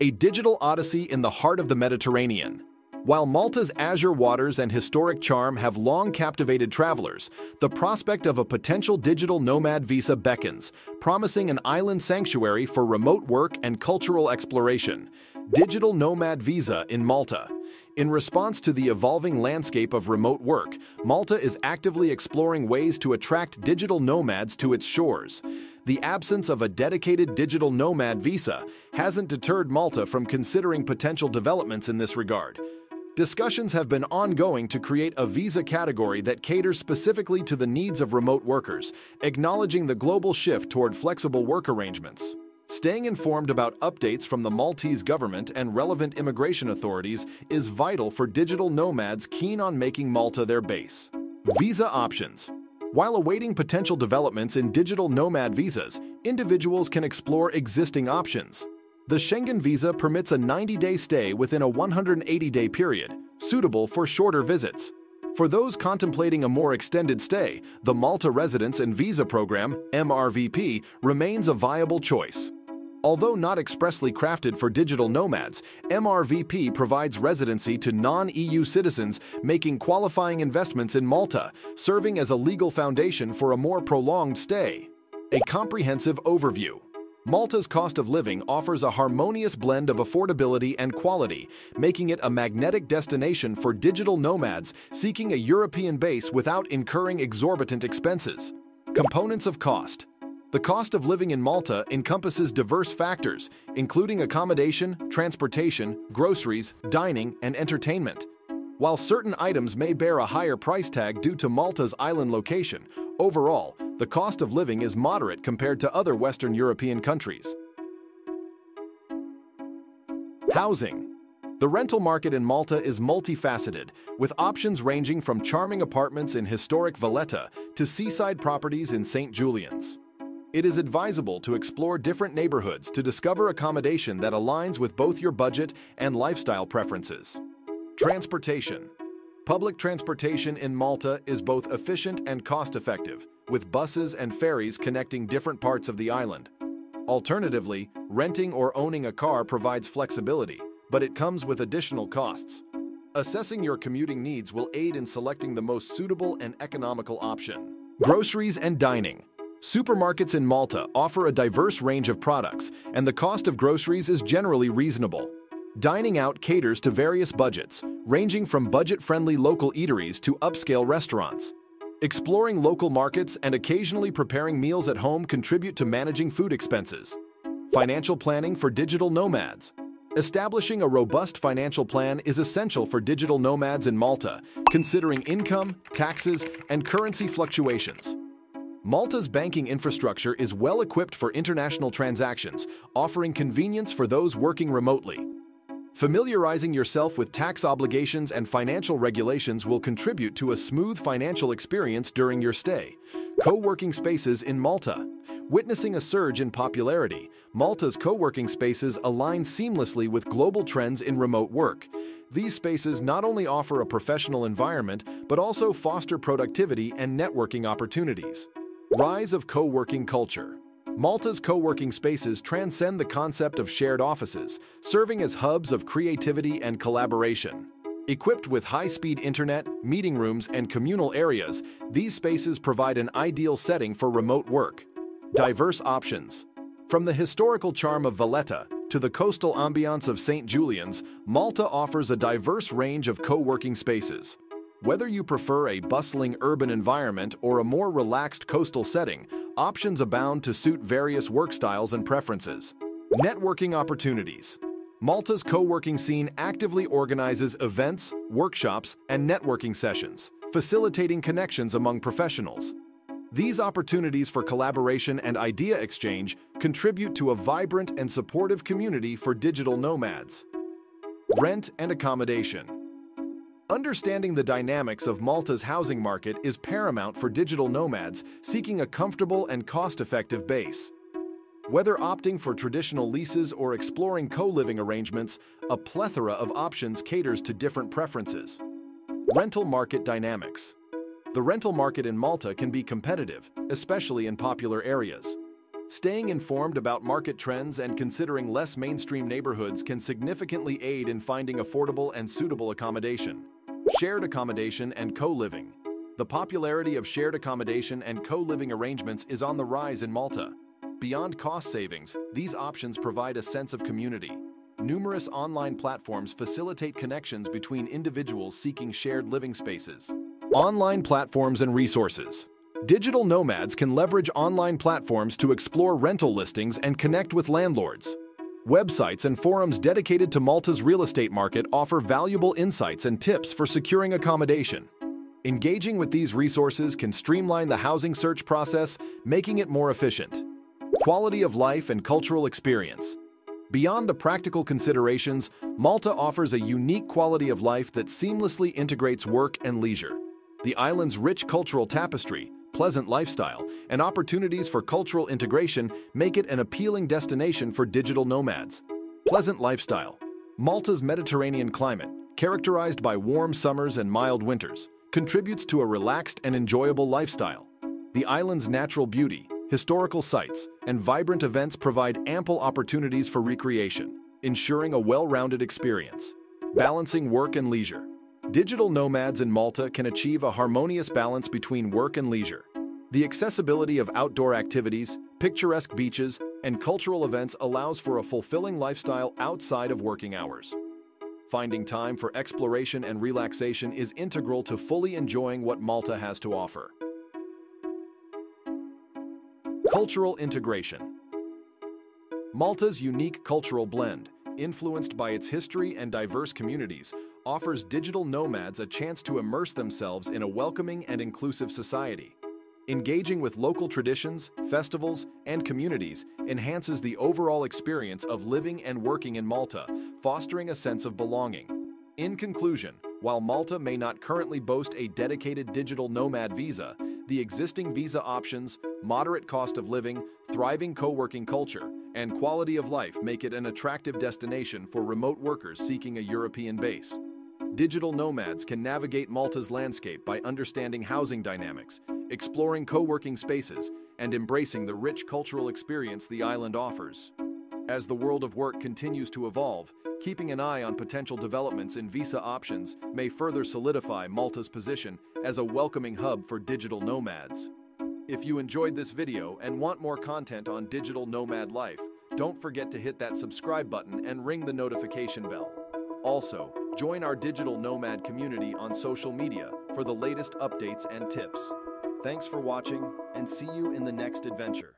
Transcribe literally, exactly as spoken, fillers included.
a digital odyssey in the heart of the Mediterranean. While Malta's azure waters and historic charm have long captivated travelers, the prospect of a potential digital nomad visa beckons, promising an island sanctuary for remote work and cultural exploration. Digital Nomad Visa in Malta. In response to the evolving landscape of remote work, Malta is actively exploring ways to attract digital nomads to its shores. The absence of a dedicated digital nomad visa hasn't deterred Malta from considering potential developments in this regard. Discussions have been ongoing to create a visa category that caters specifically to the needs of remote workers, acknowledging the global shift toward flexible work arrangements. Staying informed about updates from the Maltese government and relevant immigration authorities is vital for digital nomads keen on making Malta their base. Visa options. While awaiting potential developments in digital nomad visas, individuals can explore existing options. The Schengen visa permits a ninety-day stay within a one hundred eighty-day period, suitable for shorter visits. For those contemplating a more extended stay, the Malta Residence and Visa Program, M R V P, remains a viable choice. Although not expressly crafted for digital nomads, M R V P provides residency to non-E U citizens making qualifying investments in Malta, serving as a legal foundation for a more prolonged stay. A comprehensive overview. Malta's cost of living offers a harmonious blend of affordability and quality, making it a magnetic destination for digital nomads seeking a European base without incurring exorbitant expenses. Components of cost. The cost of living in Malta encompasses diverse factors, including accommodation, transportation, groceries, dining, and entertainment. While certain items may bear a higher price tag due to Malta's island location, overall, the cost of living is moderate compared to other Western European countries. Housing. The rental market in Malta is multifaceted, with options ranging from charming apartments in historic Valletta to seaside properties in Saint Julian's. It is advisable to explore different neighborhoods to discover accommodation that aligns with both your budget and lifestyle preferences. Transportation. Public transportation in Malta is both efficient and cost-effective, with buses and ferries connecting different parts of the island. Alternatively, renting or owning a car provides flexibility, but it comes with additional costs. Assessing your commuting needs will aid in selecting the most suitable and economical option. Groceries and dining. Supermarkets in Malta offer a diverse range of products, and the cost of groceries is generally reasonable. Dining out caters to various budgets, ranging from budget-friendly local eateries to upscale restaurants. Exploring local markets and occasionally preparing meals at home contribute to managing food expenses. Financial planning for digital nomads. Establishing a robust financial plan is essential for digital nomads in Malta, considering income, taxes, and currency fluctuations. Malta's banking infrastructure is well equipped for international transactions, offering convenience for those working remotely. Familiarizing yourself with tax obligations and financial regulations will contribute to a smooth financial experience during your stay. Co-working spaces in Malta. Witnessing a surge in popularity, Malta's co-working spaces align seamlessly with global trends in remote work. These spaces not only offer a professional environment, but also foster productivity and networking opportunities. Rise of co-working culture. Malta's co-working spaces transcend the concept of shared offices, serving as hubs of creativity and collaboration. Equipped with high-speed internet, meeting rooms, and communal areas, these spaces provide an ideal setting for remote work. Diverse options. From the historical charm of Valletta to the coastal ambiance of Saint Julian's, Malta offers a diverse range of co-working spaces. Whether you prefer a bustling urban environment or a more relaxed coastal setting, options abound to suit various work styles and preferences. Networking opportunities. Malta's co-working scene actively organizes events, workshops, and networking sessions, facilitating connections among professionals. These opportunities for collaboration and idea exchange contribute to a vibrant and supportive community for digital nomads. Rent and accommodation. Understanding the dynamics of Malta's housing market is paramount for digital nomads seeking a comfortable and cost-effective base. Whether opting for traditional leases or exploring co-living arrangements, a plethora of options caters to different preferences. Rental market dynamics. The rental market in Malta can be competitive, especially in popular areas. Staying informed about market trends and considering less mainstream neighborhoods can significantly aid in finding affordable and suitable accommodation. Shared accommodation and co-living. The popularity of shared accommodation and co-living arrangements is on the rise in Malta. Beyond cost savings, these options provide a sense of community. Numerous online platforms facilitate connections between individuals seeking shared living spaces. Online platforms and resources. Digital nomads can leverage online platforms to explore rental listings and connect with landlords. Websites and forums dedicated to Malta's real estate market offer valuable insights and tips for securing accommodation. Engaging with these resources can streamline the housing search process, making it more efficient. Quality of life and cultural experience. Beyond the practical considerations, Malta offers a unique quality of life that seamlessly integrates work and leisure. The island's rich cultural tapestry, pleasant lifestyle, and opportunities for cultural integration make it an appealing destination for digital nomads. Pleasant lifestyle. Malta's Mediterranean climate, characterized by warm summers and mild winters, contributes to a relaxed and enjoyable lifestyle. The island's natural beauty, historical sites, and vibrant events provide ample opportunities for recreation, ensuring a well-rounded experience. Balancing work and leisure. Digital nomads in Malta can achieve a harmonious balance between work and leisure. The accessibility of outdoor activities, picturesque beaches, and cultural events allows for a fulfilling lifestyle outside of working hours. Finding time for exploration and relaxation is integral to fully enjoying what Malta has to offer. Cultural integration. Malta's unique cultural blend, influenced by its history and diverse communities, offers digital nomads a chance to immerse themselves in a welcoming and inclusive society. Engaging with local traditions, festivals, and communities enhances the overall experience of living and working in Malta, fostering a sense of belonging. In conclusion, while Malta may not currently boast a dedicated digital nomad visa, the existing visa options, moderate cost of living, thriving co-working culture, and quality of life make it an attractive destination for remote workers seeking a European base. Digital nomads can navigate Malta's landscape by understanding housing dynamics, exploring co-working spaces, and embracing the rich cultural experience the island offers. As the world of work continues to evolve, keeping an eye on potential developments in visa options may further solidify Malta's position as a welcoming hub for digital nomads. If you enjoyed this video and want more content on digital nomad life, don't forget to hit that subscribe button and ring the notification bell. Also, join our digital nomad community on social media for the latest updates and tips. Thanks for watching, and see you in the next adventure.